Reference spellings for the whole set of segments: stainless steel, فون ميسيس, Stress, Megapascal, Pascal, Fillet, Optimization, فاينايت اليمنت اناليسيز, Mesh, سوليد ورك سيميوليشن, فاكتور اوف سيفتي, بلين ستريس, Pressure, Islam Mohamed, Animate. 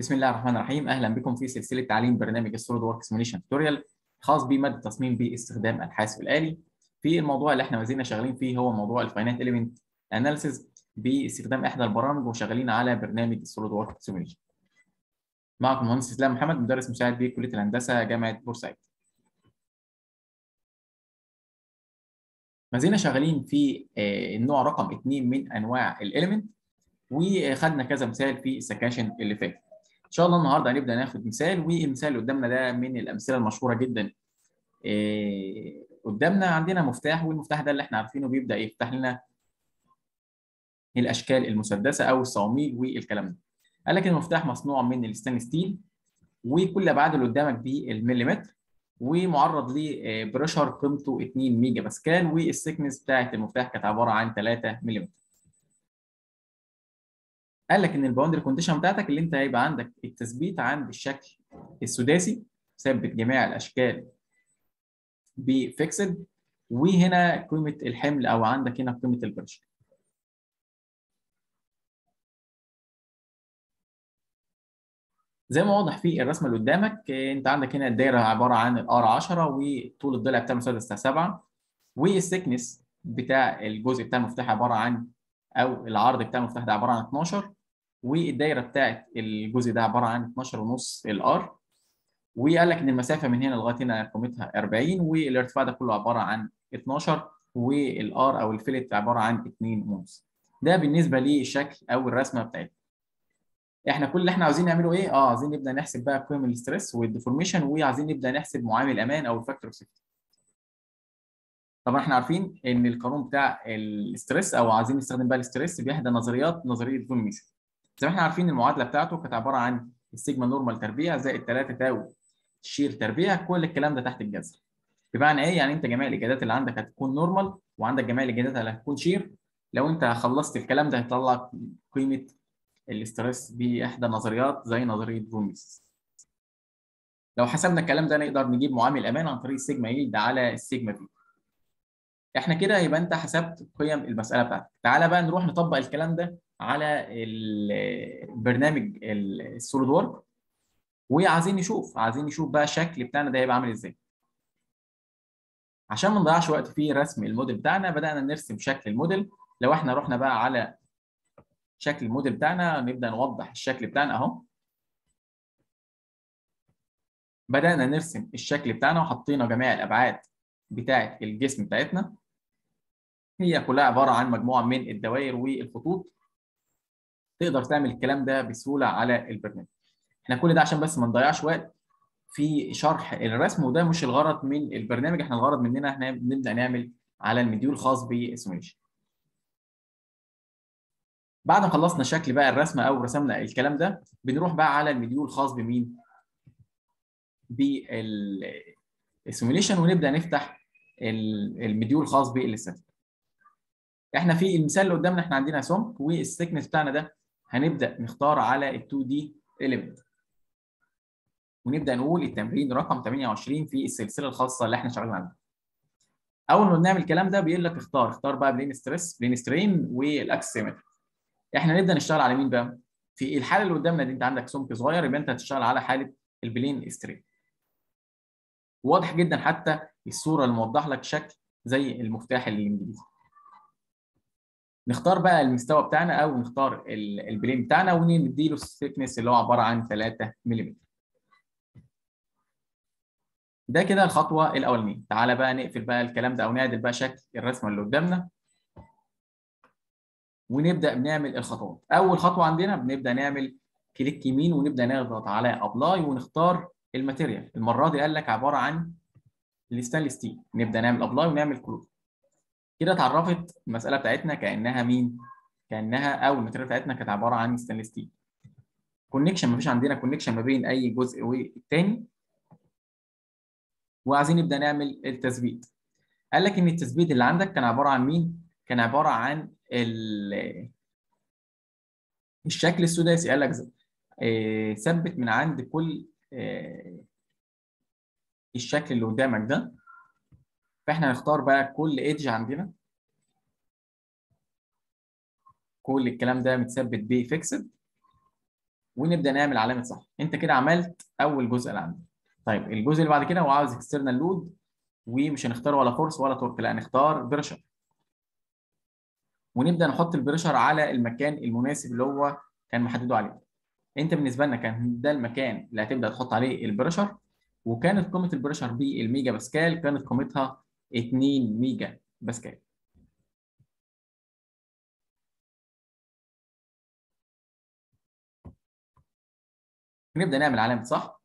بسم الله الرحمن الرحيم، اهلا بكم في سلسله تعليم برنامج السوليد ورك سيميوليشن توتوريال خاص بماده التصميم باستخدام الحاسب الالي. في الموضوع اللي احنا ما زلنا شغالين فيه هو موضوع الفاينايت اليمنت اناليسيز باستخدام احدى البرامج، وشغالين على برنامج السوليد ورك سيميوليشن. معكم المهندس اسلام محمد، مدرس مساعد بكليه الهندسه جامعه بور سعيد. ما زلنا شغالين في النوع رقم 2 من انواع الاليمنت، وخدنا كذا مثال في السكاشن اللي فاتت. ان شاء الله النهارده هنبدا ناخد مثال، والمثال اللي قدامنا ده من الامثله المشهوره جدا. قدامنا عندنا مفتاح، والمفتاح ده اللي احنا عارفينه بيبدا يفتح لنا الاشكال المسدسه او الصواميل والكلام ده. قال لك المفتاح مصنوع من الستانلس ستيل، وكل ابعاده اللي قدامك دي المليمتر، ومعرض لبريشر قيمته 2 ميجا باسكال، والسكنس بتاعت المفتاح كانت عباره عن 3 ملم. قال لك ان الباوندري كونديشن بتاعتك اللي انت هيبقى عندك التثبيت عند الشكل السداسي، ثبت جميع الاشكال بفيكسد، وهنا قيمه الحمل او عندك هنا قيمه البريشر. زي ما واضح في الرسمه اللي قدامك، انت عندك هنا الدايره عباره عن الار 10، وطول الضلع بتاع المسدس 7، والسكنس بتاع الجزء بتاع المفتاح عباره عن او العرض بتاع المفتاح ده عباره عن 12، والدايره بتاعت الجزء ده عباره عن 12.5 الار. وقال لك ان المسافه من هنا لغايه هنا قيمتها 40، والارتفاع ده كله عباره عن 12، والار او الفيلت عباره عن 2.5. ده بالنسبه للشكل او الرسمه بتاعتنا. احنا كل اللي احنا عاوزين نعمله ايه؟ عاوزين نبدا نحسب بقى قيم الاستريس والديفورميشن، وعايزين نبدا نحسب معامل امان او الفاكتور اوف سيفتي. طبعا احنا عارفين ان القانون بتاع الاستريس، او عايزين نستخدم بقى الاستريس، بيحدى نظريه فون ميسيس. زي ما احنا عارفين المعادله بتاعته كانت عباره عن السيجما نورمال تربيع زائد 3 تاو شير تربيع، كل الكلام ده تحت الجذر. بمعنى ايه؟ يعني انت جميع الاجهادات اللي عندك هتكون نورمال، وعندك جميع الاجهادات اللي هتكون شير. لو انت خلصت الكلام ده هيطلع قيمه الاستريس باحدى النظريات زي نظريه فون ميسيس. لو حسبنا الكلام ده نقدر نجيب معامل امان عن طريق السيجما يلد على السيجما بي. احنا كده يبقى انت حسبت قيم المساله بتاعتك. تعالى بقى نروح نطبق الكلام ده على البرنامج السوليد وورك، وعايزين نشوف بقى الشكل بتاعنا ده هيبقى عامل ازاي. عشان ما نضيعش وقت في رسم الموديل بتاعنا بدانا نرسم شكل الموديل. لو احنا رحنا بقى على شكل الموديل بتاعنا نبدا نوضح الشكل بتاعنا اهو. بدانا نرسم الشكل بتاعنا، وحطينا جميع الابعاد بتاعه الجسم بتاعتنا، هي كلها عباره عن مجموعه من الدوائر والخطوط. تقدر تعمل الكلام ده بسهوله على البرنامج. احنا كل ده عشان بس ما نضيعش وقت في شرح الرسم، وده مش الغرض من البرنامج. احنا الغرض مننا احنا بنبدا نعمل على المديول الخاص بالسيميوليشن. بعد ما خلصنا شكل بقى الرسمه او رسمنا الكلام ده، بنروح بقى على المديول الخاص بمين؟ بالسيميوليشن، ونبدا نفتح المديول الخاص بالاستاتيك. احنا في المثال اللي قدامنا احنا عندنا سمك، والسكنس بتاعنا ده هنبدا نختار على ال 2 دي element، ونبدا نقول التمرين رقم 28 في السلسله الخاصه اللي احنا شغالين عليها. اول ما بنعمل الكلام ده بيقول لك اختار بقى بلين ستريس، بلين سترين، والاكس سيمتري. احنا نبدا نشتغل على مين بقى؟ في الحاله اللي قدامنا دي انت عندك سمك صغير، يبقى انت هتشتغل على حاله البلين سترين. واضح جدا حتى الصوره اللي موضح لك شكل زي المفتاح الانجليزي. نختار بقى المستوى بتاعنا او نختار البلين بتاعنا، ونديله الثيكنس اللي هو عباره عن 3 ملم. ده كده الخطوه الاولانيه. تعالى بقى نقفل بقى الكلام ده، او نعدل بقى شكل الرسمه اللي قدامنا، ونبدا بنعمل الخطوات. اول خطوه عندنا بنبدا نعمل كليك يمين، ونبدا نضغط على ابلاي، ونختار الماتيريال. المره دي قال لك عباره عن الستانلس ستيل. نبدا نعمل ابلاي ونعمل كلوز. كده اتعرفت المساله بتاعتنا كانها مين؟ كانها او الماتيريال بتاعتنا كانت عباره عن ستانلس ستيل. كونكشن، مفيش عندنا كونكشن ما بين اي جزء والتاني. وعايزين نبدا نعمل التثبيت. قال لك ان التثبيت اللي عندك كان عباره عن مين؟ كان عباره عن الشكل السداسي. قال لك ثبت من عند كل الشكل اللي قدامك ده. فاحنا هنختار بقى كل ايدج عندنا، كل الكلام ده متثبت بفيكسد، ونبدا نعمل علامه صح. انت كده عملت اول جزء اللي عندك. طيب الجزء اللي بعد كده هو عاوز اكسترنال لود، ومش هنختار ولا فورس ولا تورك، لا هنختار بريشر. ونبدا نحط البريشر على المكان المناسب اللي هو كان محدده عليه. انت بالنسبه لنا كان ده المكان اللي هتبدا تحط عليه البريشر، وكانت قيمه البريشر بالميجا باسكال، كانت قيمتها 2 ميجا باسكال. نبدا نعمل علامه صح.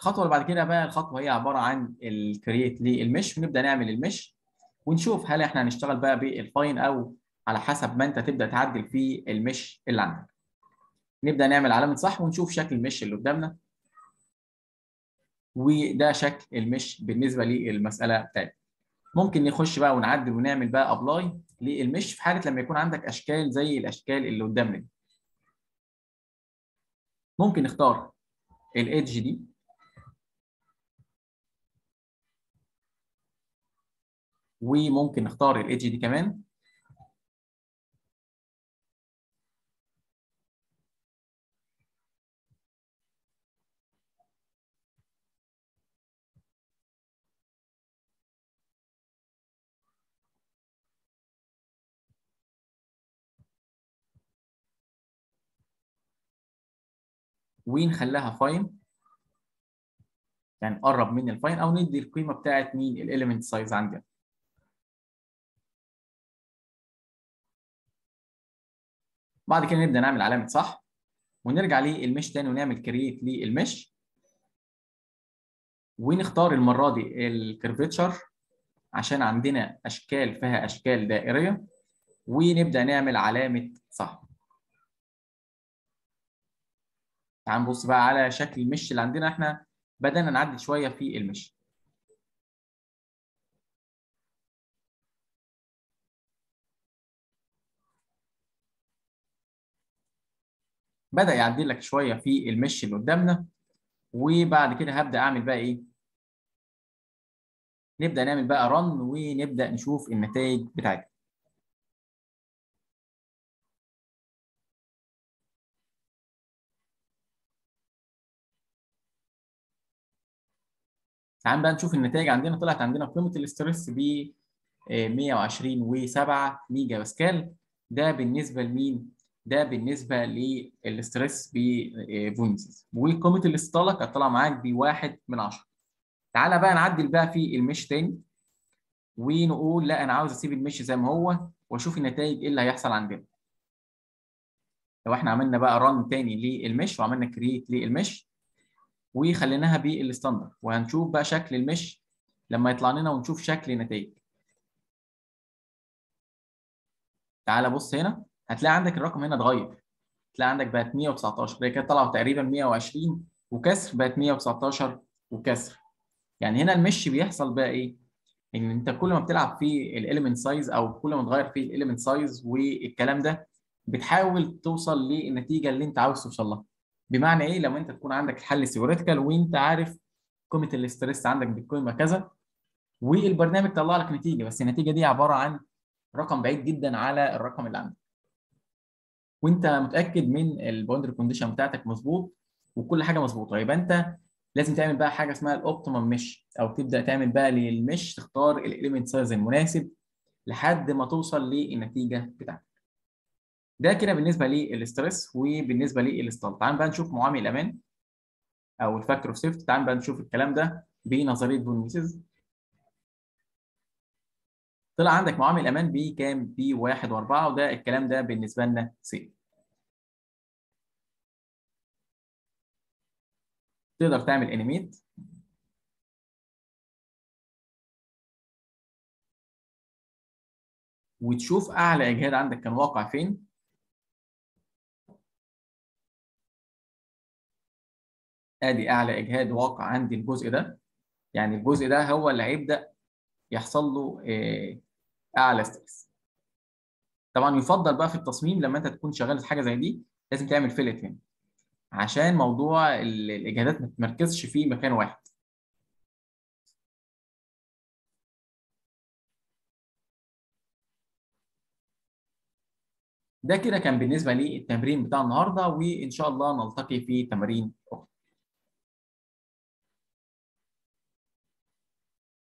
الخطوه اللي بعد كده بقى الخطوه هي عباره عن الكرييت للمش، ونبدا نعمل المش ونشوف هل احنا هنشتغل بقى بالفاين او على حسب ما انت تبدا تعدل في المش اللي عندك. نبدا نعمل علامه صح ونشوف شكل المش اللي قدامنا، وده شكل المش بالنسبه للمساله بتاعتنا. ممكن نخش بقى ونعدل ونعمل بقى ابلاي للمش في حاله لما يكون عندك اشكال زي الاشكال اللي قدامنا دي. ممكن نختار الإيدج دي وممكن نختار الإيدج دي كمان، ونخليها فاين، يعني نقرب من الفاين، او ندي القيمه بتاعت مين الاليمنت سايز عندنا. بعد كده نبدا نعمل علامه صح ونرجع للمش تاني ونعمل كرييت للمش، ونختار المره دي الكيرفيتشر عشان عندنا اشكال فيها اشكال دائريه، ونبدا نعمل علامه صح. تعال نبص بقى على شكل المش اللي عندنا. احنا بدأنا نعدل شوية في المش. بدأ يعدل لك شوية في المش اللي قدامنا، وبعد كده هبدأ أعمل بقى إيه؟ نبدأ نعمل بقى رن ونبدأ نشوف النتائج بتاعتنا. تعال بقى نشوف النتائج عندنا. طلعت عندنا قيمه الاسترس ب 120.7 ميجا باسكال. ده بالنسبه لمين؟ ده بالنسبه للاسترس بفون ميسيس. وقيمه الاستطاله كانت طالعه معاك ب 1/10. تعالى بقى نعدل بقى في المش تاني ونقول لا انا عاوز اسيب المش زي ما هو واشوف النتائج ايه اللي هيحصل عندنا. لو احنا عملنا بقى ران تاني للمش وعملنا كرييت للمش وخليناها بالستاندر، وهنشوف بقى شكل المش لما يطلع لنا ونشوف شكل نتائج. تعال بص هنا، هتلاقي عندك الرقم هنا اتغير. هتلاقي عندك بقت 119، هي كانت طالعه تقريبا 120 وكسر، بقت 119 وكسر. يعني هنا المش بيحصل بقى ايه؟ ان انت كل ما بتلعب في الاليمنت سايز او كل ما تغير في الاليمنت سايز والكلام ده بتحاول توصل للنتيجه اللي انت عاوز توصل لها. بمعنى ايه؟ لو انت تكون عندك الحل الثيوريتيكال وانت عارف قيمه الاستريس عندك بالقيمه كذا والبرنامج طلع لك نتيجه، بس النتيجه دي عباره عن رقم بعيد جدا على الرقم اللي عندك، وانت متاكد من الباوندري كونديشن بتاعتك مظبوط وكل حاجه مظبوطه، يبقى انت لازم تعمل بقى حاجه اسمها الاوبتيمم مش، او تبدا تعمل بقى للمش تختار الاليمنت سايز المناسب لحد ما توصل للنتيجه بتاعتك. ده كده بالنسبه للاسترس وبالنسبه للاستطاله. تعال بقى نشوف معامل الامان او الفاكتور اوف سيفتي. تعال بقى نشوف الكلام ده بنظريه فون ميسيس. طلع عندك معامل الامان بكام؟ ب 1.4، وده الكلام ده بالنسبه لنا سي. تقدر تعمل انيميت وتشوف اعلى اجهاد عندك كان واقع فين. ادي اعلى اجهاد واقع عندي الجزء ده، يعني الجزء ده هو اللي هيبدا يحصل له اعلى ستريس. طبعا يفضل بقى في التصميم لما انت تكون شغال في حاجه زي دي لازم تعمل فيلت هنا عشان موضوع الاجهادات ما تتمركزش في مكان واحد. ده كده كان بالنسبة للتمرين بتاع النهاردة، وإن شاء الله نلتقي في تمرين